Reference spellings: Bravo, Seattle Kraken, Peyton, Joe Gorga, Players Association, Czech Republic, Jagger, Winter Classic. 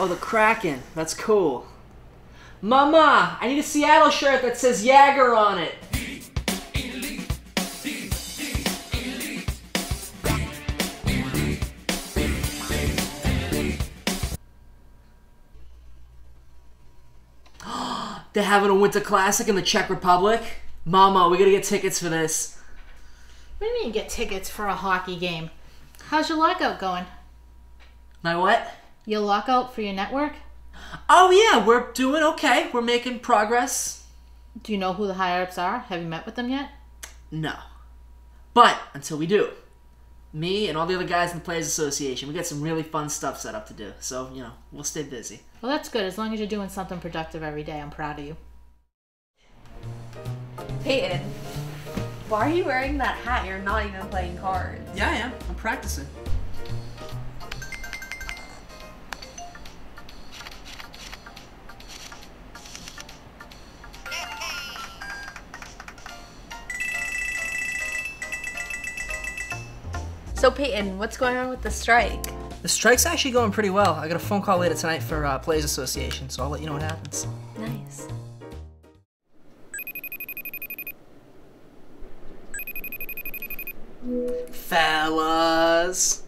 Oh, the Kraken. That's cool. Mama, I need a Seattle shirt that says Jagger on it. They're having a Winter Classic in the Czech Republic. Mama, we gotta get tickets for this. What do you mean get tickets for a hockey game? How's your lockout going? My what? Your lockout for your network? Oh yeah, we're doing okay. We're making progress. Do you know who the higher-ups are? Have you met with them yet? No. But until we do, me and all the other guys in the Players Association, we got some really fun stuff set up to do. So, you know, we'll stay busy. Well, that's good. As long as you're doing something productive every day, I'm proud of you. Peyton, why are you wearing that hat? You're not even playing cards. Yeah, I am. I'm practicing. So Peyton, what's going on with the strike? The strike's actually going pretty well. I got a phone call later tonight for Players Association, so I'll let you know what happens. Nice. Fellas.